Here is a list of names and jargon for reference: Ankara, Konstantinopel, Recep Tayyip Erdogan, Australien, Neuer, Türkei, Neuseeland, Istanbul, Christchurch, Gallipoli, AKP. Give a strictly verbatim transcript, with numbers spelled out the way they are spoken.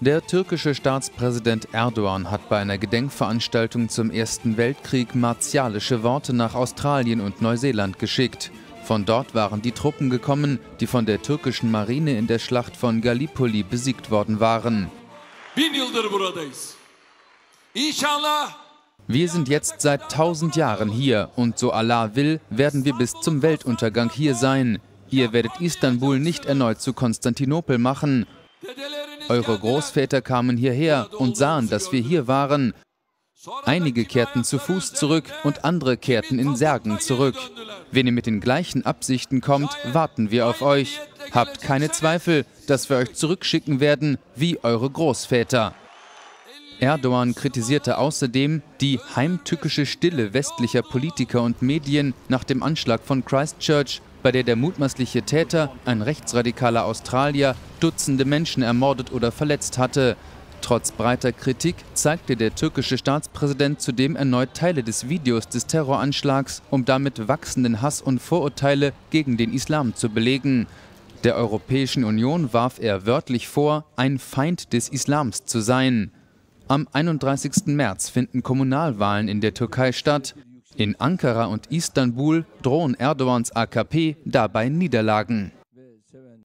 Der türkische Staatspräsident Erdogan hat bei einer Gedenkveranstaltung zum Ersten Weltkrieg martialische Worte nach Australien und Neuseeland geschickt. Von dort waren die Truppen gekommen, die von der türkischen Marine in der Schlacht von Gallipoli besiegt worden waren. Wir sind jetzt seit tausend Jahren hier und so Allah will, werden wir bis zum Weltuntergang hier sein. Ihr werdet Istanbul nicht erneut zu Konstantinopel machen. Eure Großväter kamen hierher und sahen, dass wir hier waren. Einige kehrten zu Fuß zurück und andere kehrten in Särgen zurück. Wenn ihr mit den gleichen Absichten kommt, warten wir auf euch. Habt keine Zweifel, dass wir euch zurückschicken werden wie eure Großväter. Erdogan kritisierte außerdem die heimtückische Stille westlicher Politiker und Medien nach dem Anschlag von Christchurch, bei der der mutmaßliche Täter, ein rechtsradikaler Australier, Dutzende Menschen ermordet oder verletzt hatte. Trotz breiter Kritik zeigte der türkische Staatspräsident zudem erneut Teile des Videos des Terroranschlags, um damit wachsenden Hass und Vorurteile gegen den Islam zu belegen. Der Europäischen Union warf er wörtlich vor, ein Feind des Islams zu sein. Am einunddreißigsten März finden Kommunalwahlen in der Türkei statt. In Ankara und Istanbul drohen Erdogans A K P dabei Niederlagen.